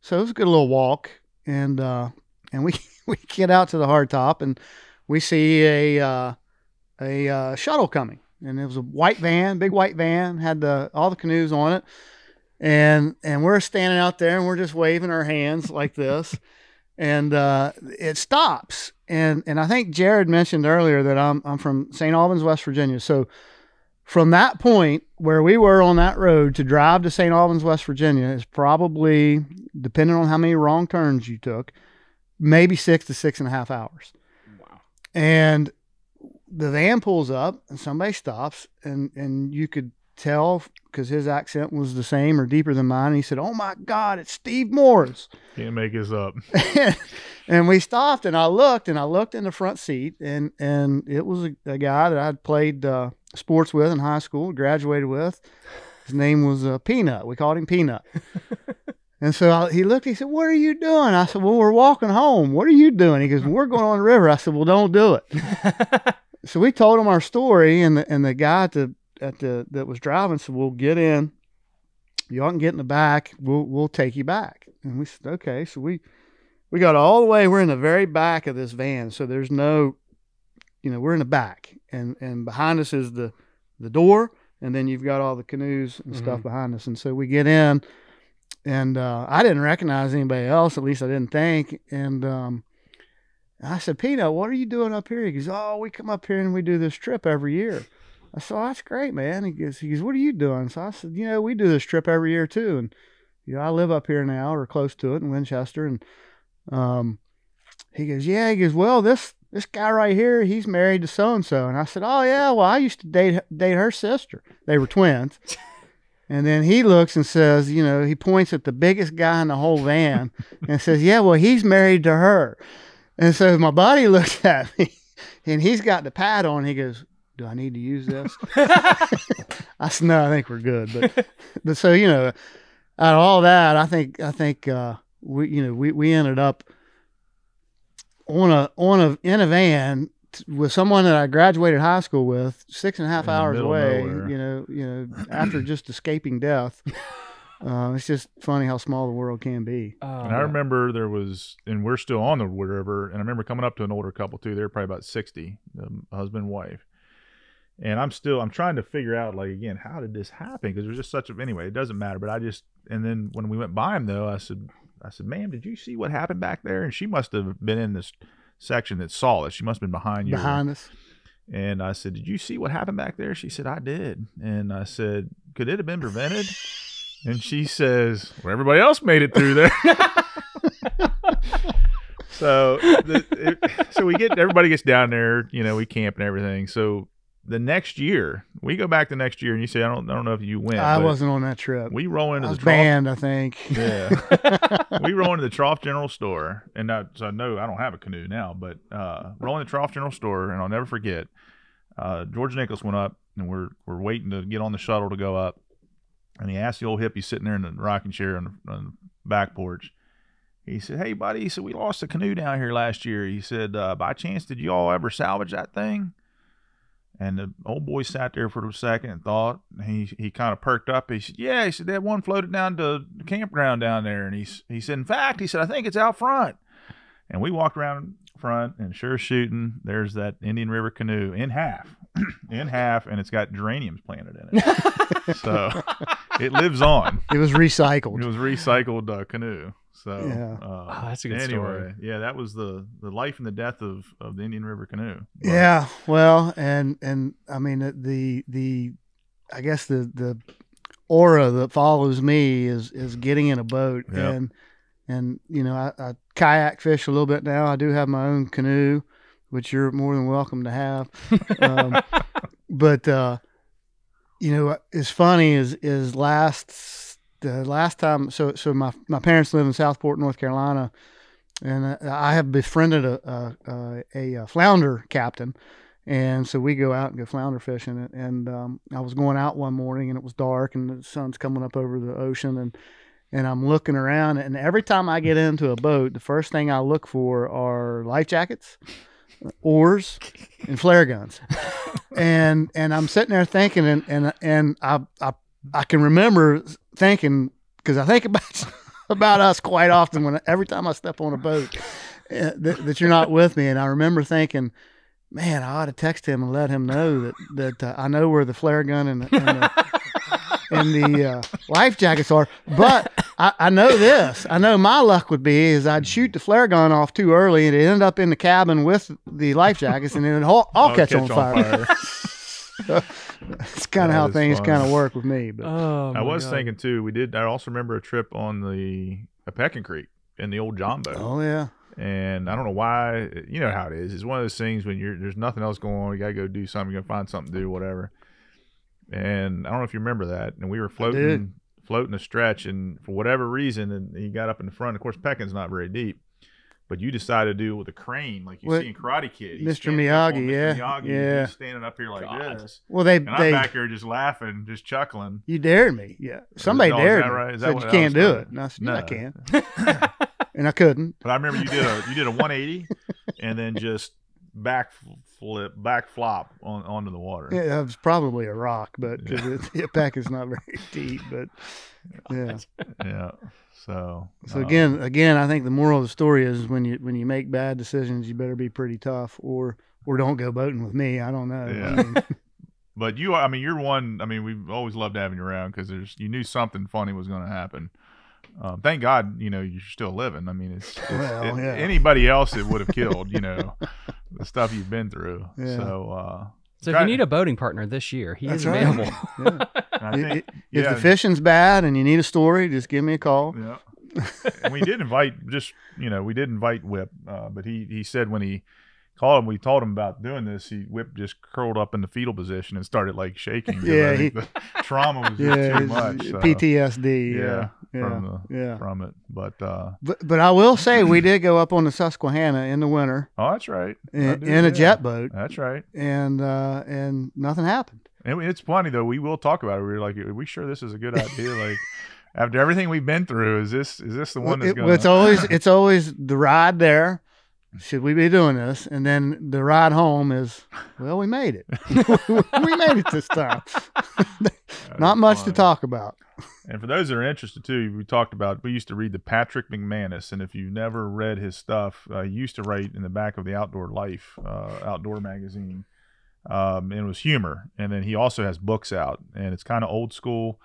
So it was a good little walk, and we get out to the hard top, and we see a shuttle coming, and it was a white van, big white van, had all the canoes on it, and we're standing out there, and we're just waving our hands like this, and it stops, and I think Jared mentioned earlier that I'm from St. Albans, West Virginia, so from that point where we were on that road to drive to St. Albans, West Virginia is probably, depending on how many wrong turns you took, maybe 6 to 6.5 hours. Wow. And the van pulls up, and somebody stops, and you could tell because his accent was the same or deeper than mine. And he said, oh my God, it's Steve Morris. Can't make this up. And we stopped, and I looked in the front seat, and it was a guy that I'd played, sports with in high school, graduated with. His name was Peanut. We called him Peanut. And so he looked, he said, what are you doing? I said, well, we're walking home. What are you doing? He goes, we're going on the river. I said, well, don't do it. So we told him our story, and the guy that was driving said, we'll get in. Y'all can get in the back. We'll take you back. And we said, okay. So we got all the way. We're in the very back of this van. So there's no, you know, we're in the back, and behind us is the door, and then you've got all the canoes and mm-hmm. stuff behind us. And so we get in, and I didn't recognize anybody else, at least I didn't think. And I said, Pino, what are you doing up here? He goes, oh, we come up here and we do this trip every year. I said, oh, that's great, man. He goes, what are you doing? So I said, you know, we do this trip every year too. And, you know, I live up here now or close to it in Winchester. And he goes, yeah. He goes, well, this guy right here, he's married to so-and-so. And I said, oh, yeah, well, I used to date her sister. They were twins. And then he looks and says, you know, he points at the biggest guy in the whole van and says, yeah, well, he's married to her. And so my buddy looks at me, and he's got the pad on. He goes, do I need to use this? I said, no, I think we're good. But but so, you know, out of all that, I think we ended up in a van with someone that I graduated high school with, 6.5 hours away, you know, after just escaping death. It's just funny how small the world can be. And I remember there was, and we're still on the river, and I remember coming up to an older couple too. They were probably about 60, husband and wife. And I'm trying to figure out, like, again, how did this happen? Because there's just such a, anyway, it doesn't matter. But and then when we went by him though, I said, ma'am, did you see what happened back there? And she must have been in this section that saw it. She must have been behind you. Behind us. And I said, did you see what happened back there? She said, I did. And I said, could it have been prevented? And she says, well, everybody else made it through there. So everybody gets down there, you know, we camp and everything. So the next year, we go back the next year, and you say, I don't know if you went. I wasn't on that trip. We roll into the band, I think. Yeah. We roll into the Trough General Store, and so I know I don't have a canoe now, but roll in the Trough General Store, and I'll never forget. George Nicholas went up, and we're waiting to get on the shuttle to go up. And he asked the old hippie sitting there in the rocking chair on the back porch. He said, hey, buddy, he said, we lost a canoe down here last year. He said, by chance, did you all ever salvage that thing? And the old boy sat there for a second and thought. He kind of perked up. He said, yeah, he said, that one floated down to the campground down there. And he said, in fact, he said, I think it's out front. And we walked around front, and sure as shooting, there's that Indian River canoe in half, and it's got geraniums planted in it. So it lives on. It was recycled canoe. So yeah. That's a good story. Yeah, that was the life and the death of the Indian River canoe. But, yeah, well, and I mean the I guess the aura that follows me is getting in a boat. Yep. and you know, I kayak fish a little bit now. I do have my own canoe, which you're more than welcome to have. But you know, it's funny is the last time, so my parents live in Southport, North Carolina, and I have befriended a flounder captain, and so we go out and go flounder fishing. And I was going out one morning, and it was dark, and the sun's coming up over the ocean, and I'm looking around, and every time I get into a boat, the first thing I look for are life jackets, oars, and flare guns. And I'm sitting there thinking, and I can remember thinking, because I think about us quite often every time I step on a boat, that you're not with me. And I remember thinking, man, I ought to text him and let him know that I know where the flare gun and the life jackets are. But I know this. I know my luck would be is I'd shoot the flare gun off too early, and it ended up in the cabin with the life jackets, and then all catch on fire. So, it's kind of how things kind of work with me. But I was thinking too, I also remember a trip on the Peckin Creek in the old John boat. Oh yeah. And I don't know why, you know how it is. It's one of those things when there's nothing else going on, you gotta go do something, you gotta find something to do, whatever. And I don't know if you remember that. And we were floating a stretch, and for whatever reason, and he got up in the front. Of course, Peckin's not very deep, but you decided to do it with a crane, like you see in Karate Kid. Mr. Miyagi, Mr. Miyagi, he's standing up here like this. Well, I'm back here just laughing, just chuckling. You dared me. Yeah, somebody dared me. Right? Said you can't do it. And I said, no, I can. And I couldn't. But I remember you did a 180, and then just back flop onto the water. Yeah, it was probably a rock, but because the pack is not very deep. But yeah, yeah. So again, I think the moral of the story is when you make bad decisions, you better be pretty tough, or don't go boating with me. I don't know. Yeah. I mean, but you're one. I mean, we've always loved having you around because you knew something funny was going to happen. Thank God, you know, you're still living. I mean, anybody else it would have killed, you know, the stuff you've been through. Yeah. So if you need a boating partner this year, he is available. Yeah. If the fishing's bad and you need a story, just give me a call. Yeah. And we did invite, we did invite Whip, but he said when he called him, we told him about doing this, Whip just curled up in the fetal position and started like shaking. Yeah. The trauma was too much. So. PTSD. Yeah. From it, but I will say we did go up on the Susquehanna in the winter. Oh, that's right. In a jet boat. That's right. And nothing happened. And it's funny though, we will talk about it. We were like, are we sure this is a good idea? Like, after everything we've been through, is this the one that's going to... It's always the ride there. Should we be doing this? And then the ride home is, well, we made it. We made it this time. Not much to talk about. And for those that are interested too, we talked about, we used to read the Patrick McManus. And if you never read his stuff, he used to write in the back of the Outdoor Life, outdoor magazine. And it was humor. And then he also has books out, and it's kind of old school,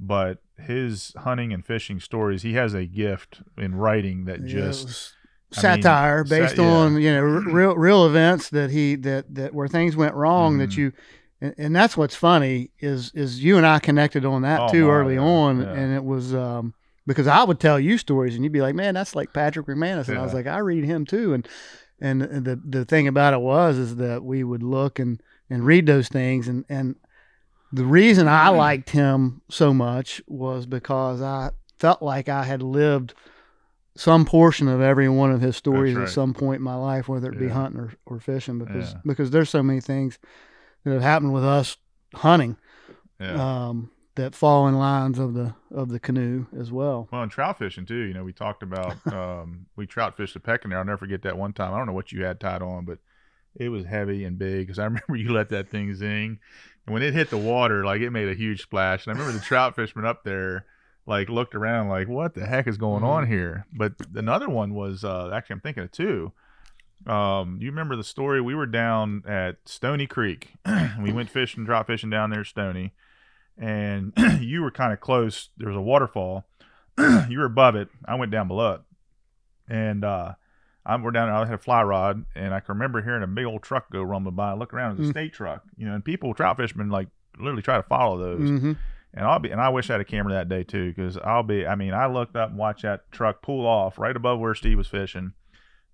but his hunting and fishing stories, he has a gift in writing that just... satire based on real events that where things went wrong, mm-hmm. that you and that's what's funny is you and I connected on that early on, and it was because I would tell you stories and you'd be like, man, that's like Patrick McManus, and I was like, I read him too, and the thing about it was that we would look and read those things, and the reason I liked him so much was because I felt like I had lived some portion of every one of his stories at some point in my life, whether it be hunting or fishing, because there's so many things that have happened with us hunting that fall in lines of the canoe as well. Well, and trout fishing too. You know, we talked about we trout fished the Peckin there. I'll never forget that one time. I don't know what you had tied on, but it was heavy and big, because I remember you let that thing zing, and when it hit the water, like, it made a huge splash. And I remember the trout fishermen up there, like, looked around like, what the heck is going on here? But another one was, actually, I'm thinking of two. You remember the story? We were down at Stony Creek. We went fishing, drop fishing down there, Stony. And you were kind of close. There was a waterfall. You were above it. I went down below it. And we're down there. I had a fly rod. And I can remember hearing a big old truck go rumbling by. I look around. It was a state truck. You know, and people, trout fishermen, like, literally try to follow those. Mm-hmm. And I wish I had a camera that day too, because I looked up and watched that truck pull off right above where Steve was fishing.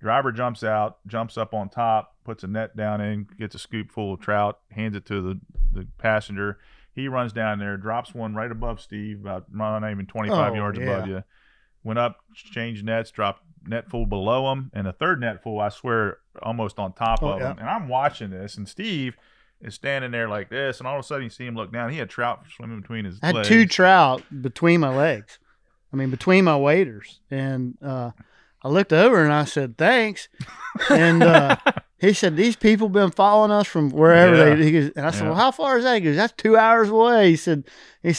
Driver jumps out, jumps up on top, puts a net down in, gets a scoop full of trout, hands it to the passenger. He runs down there, drops one right above Steve, about not even 25 yards above you. Went up, changed nets, dropped net full below him, and a third net full, I swear, almost on top of him. And I'm watching this, and Steve is standing there like this, and all of a sudden you see him look down. He had trout swimming between his legs. I had two trout between my legs. I mean, between my waders. And I looked over and I said, thanks. And he said, these people been following us from wherever they... He goes, and I said, well, how far is that? He goes, that's 2 hours away. He said,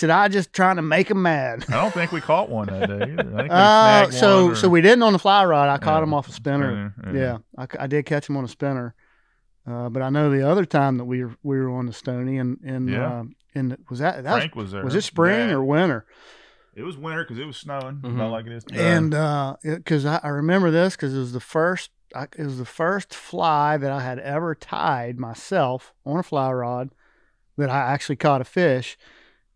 I just trying to make them mad. I don't think we caught one that day either. I think we snagged one so we didn't on the fly rod. I caught him off a spinner. I did catch him on a spinner. But I know the other time that we were on the Stony and was that Frank was there? Was it spring or winter? It was winter because it was snowing, about like it is today. And because I remember this because it was the first fly that I had ever tied myself on a fly rod that I actually caught a fish,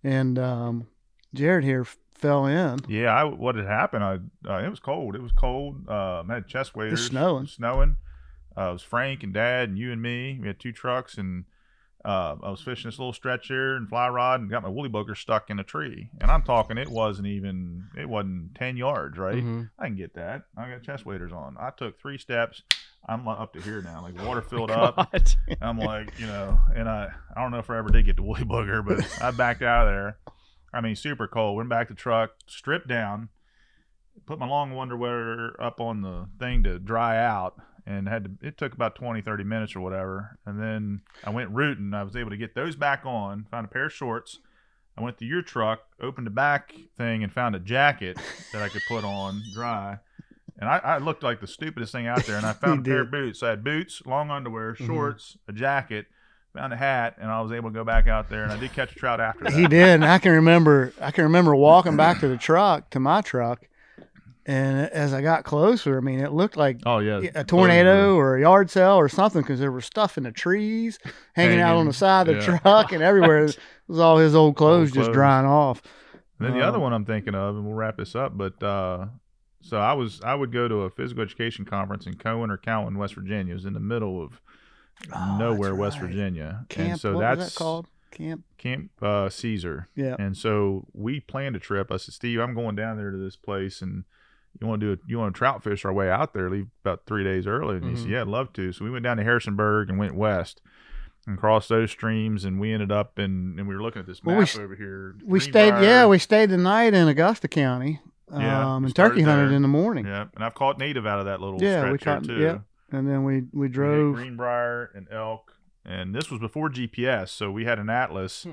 and Jared here fell in. Yeah, what had happened? It was cold. It was cold. I had chest waders. It was snowing. It was Frank and Dad and you and me. We had two trucks, and I was fishing this little stretch here and fly rod, and got my woolly bugger stuck in a tree. And I'm talking, it wasn't 10 yards, right? Mm-hmm. I can get that. I got chest waders on. I took 3 steps. I'm up to here now. Like, water filled up. I'm like, and I don't know if I ever did get the woolly bugger, but I backed out of there. I mean, super cold. Went back to the truck, stripped down, put my long underwear up on the thing to dry out. And it took about 20, 30 minutes or whatever. And then I went rooting. I was able to get those back on, found a pair of shorts. I went to your truck, opened the back thing, and found a jacket that I could put on dry. And I looked like the stupidest thing out there. And I found a pair of boots. So I had boots, long underwear, shorts, a jacket, found a hat, and I was able to go back out there. And I did catch a trout after that. He did. And I can remember walking back to the truck, to my truck. And as I got closer, I mean, it looked like a tornado or a yard sale or something, because there was stuff in the trees hanging out on the side of the truck and everywhere. It was all his old clothes just drying off. And then the other one I'm thinking of, and we'll wrap this up, but so I would go to a physical education conference in Cowan, West Virginia. It was in the middle of nowhere, West Virginia. Camp, and so was that called? Camp Caesar. Yeah. And so we planned a trip. I said, Steve, I'm going down there to this place, and you want to trout fish our way out there, leave about 3 days early. And he said, yeah, I'd love to. So we went down to Harrisonburg and went west. and crossed those streams, and we ended up in, and we were looking at this map over here. We stayed, we stayed the night in Augusta County, and turkey hunted in the morning. Yeah, and I've caught native out of that little stretch here too. Yeah. And then we drove Greenbrier and elk, and this was before GPS, so we had an atlas.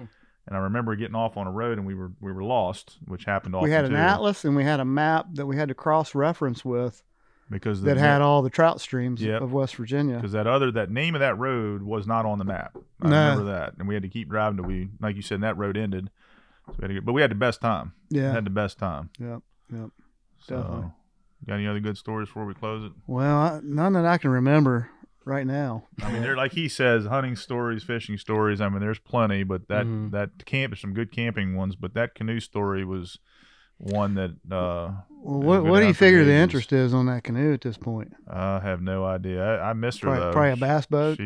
And I remember getting off on a road, and we were lost, which happened often. We had an atlas, and we had a map that we had to cross reference with, because that had all the trout streams of West Virginia. Because that name of that road was not on the map. I remember that, and we had to keep driving till we, like you said, that road ended. So but we had the best time. Yeah, we had the best time. Yep. So, definitely. Got any other good stories before we close it? Well, none that I can remember right now. I mean, they're, like he says, hunting stories, fishing stories. I mean, there's plenty, but that camp is some good camping ones. But that canoe story was one that. What do you figure the interest is on that canoe at this point? I have no idea. I missed her though. Probably a bass boat.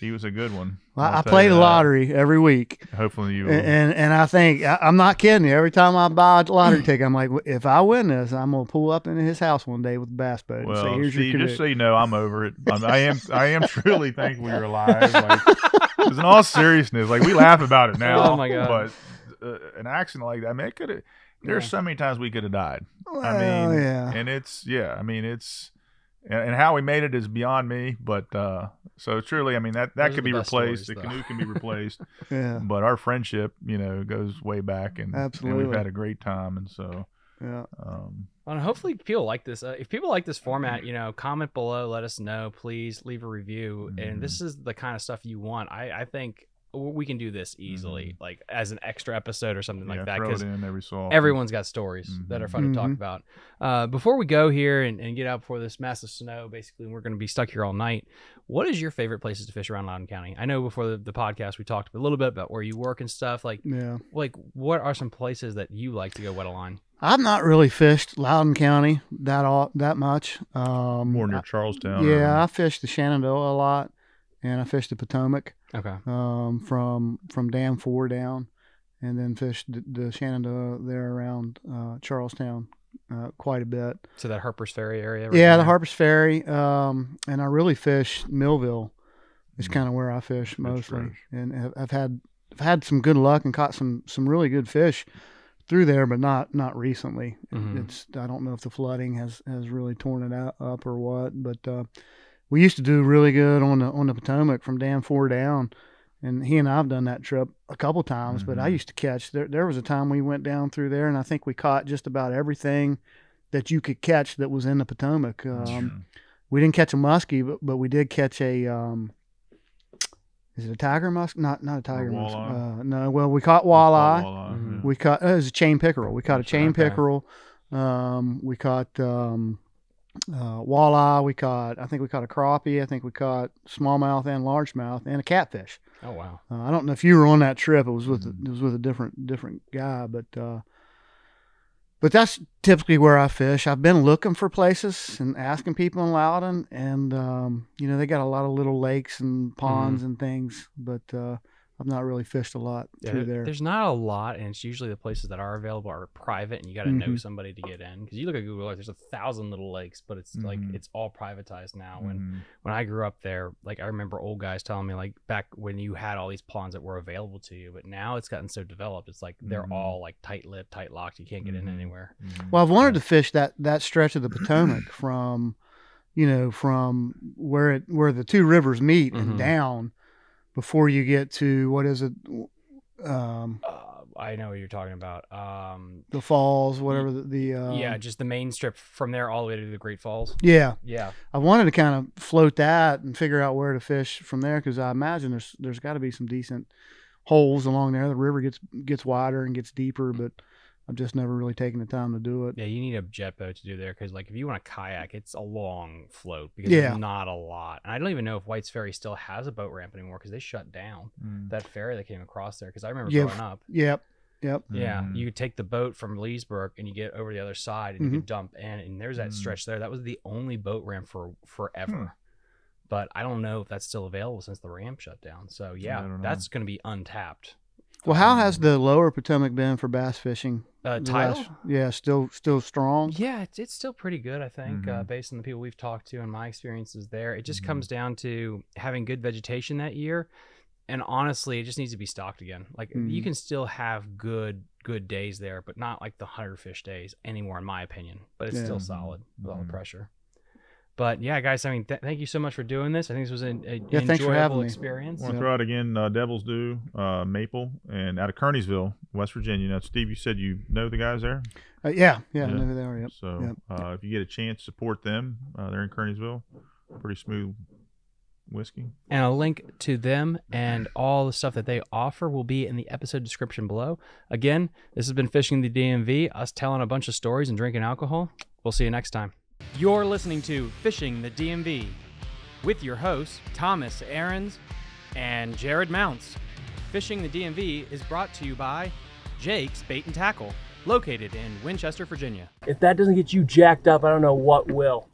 She was a good one. Well, I play the lottery every week. Hopefully you will. And I think I'm not kidding you. Every time I buy a lottery ticket, I'm like, if I win this, I'm gonna pull up into his house one day with a bass boat and say, "Here's your canoe." Just so you know, I'm over it. I am truly thankful you're alive. Because in all seriousness, we laugh about it now. Oh my god! But an accident like that, it could have. There's so many times we could have died. Well, and it's and how we made it is beyond me, but so truly, that could be replaced. The canoe can be replaced. But our friendship, goes way back, and absolutely, and we've had a great time, and so and hopefully people like this. If people like this format, comment below, let us know. Please leave a review. And this is the kind of stuff you want. I think we can do this easily, like as an extra episode or something like that, because everyone's got stories that are fun to talk about. Before we go here and get out before this massive snow, basically, we're going to be stuck here all night. What is your favorite places to fish around Loudoun County? I know before the podcast we talked a little bit about where you work and stuff. What are some places that you like to go wet a line? I've not really fished Loudoun County that much. More near Charlestown. I fished the Shenandoah a lot, and I fished the Potomac. Okay. From Dam Four down, and then fished the Shenandoah there around Charlestown quite a bit. So that Harpers Ferry area. Right the Harpers Ferry. And I really fish Millville. Is kind of where I fish mostly, and I've had some good luck and caught some really good fish through there, but not recently. I don't know if the flooding has really torn it up or what, but. We used to do really good on the Potomac from Dam Four down, and he and I've done that trip a couple times. But I used to catch. There was a time we went down through there, and I think we caught just about everything that you could catch that was in the Potomac. We didn't catch a muskie, but we did catch a. Is it a tiger musk? Not a tiger musk. No. Well, we caught walleye. We caught. It was a chain pickerel. We caught a chain pickerel. We caught. Walleye. I think we caught a crappie. I think we caught smallmouth and largemouth and a catfish. Oh wow. I don't know if you were on that trip. It was with a different guy, but that's typically where I fish. I've been looking for places and asking people in Loudoun, and they got a lot of little lakes and ponds and things, but I've not really fished a lot through there. There's not a lot, and it's usually the places that are available are private, and you got to know somebody to get in. Because you look at Google Earth, there's 1,000 little lakes, but it's it's all privatized now. When I grew up there, I remember old guys telling me back when you had all these ponds that were available to you, but now it's gotten so developed, it's they're all tight-lipped, tight-locked. You can't get in anywhere. Well, I've wanted to fish that stretch of the Potomac from, from where the two rivers meet and down. Before you get to what is it? I know what you're talking about. The falls, whatever just the main strip from there all the way to the Great Falls. Yeah. I wanted to kind of float that and figure out where to fish from there, because I imagine there's got to be some decent holes along there. The river gets wider and gets deeper, but I've just never really taken the time to do it. Yeah, you need a jet boat to do there, because if you want a kayak, it's a long float, because there's not a lot. And I don't even know if White's Ferry still has a boat ramp anymore, because they shut down that ferry that came across there, because I remember growing up. Yep. Yeah, you could take the boat from Leesburg and you get over the other side, and you could dump in, and there's that stretch there. That was the only boat ramp for forever. But I don't know if that's still available since the ramp shut down. So, yeah, that's going to be untapped. Well, how has the lower Potomac been for bass fishing tile. Well, yeah, still strong. Yeah, it's still pretty good, I think, based on the people we've talked to and my experiences there. It just comes down to having good vegetation that year. And honestly, it just needs to be stocked again. Like you can still have good days there, but not like the 100 fish days anymore, in my opinion. But it's still solid with all the pressure. But yeah, guys, I mean, thank you so much for doing this. I think this was an enjoyable experience. I want to throw out again Devil's Dew, Maple, and out of Kearneysville, West Virginia. Now, Steve, you said you know the guys there? Yeah, I know who they are. Yep. So if you get a chance, support them. They're in Kearneysville. Pretty smooth whiskey. And a link to them and all the stuff that they offer will be in the episode description below. Again, this has been Fishing the DMV, us telling a bunch of stories and drinking alcohol. We'll see you next time. You're listening to Fishing the DMV with your hosts, Thomas Ahrens and Jared Mounts. Fishing the DMV is brought to you by Jake's Bait and Tackle, located in Winchester, Virginia. If that doesn't get you jacked up, I don't know what will.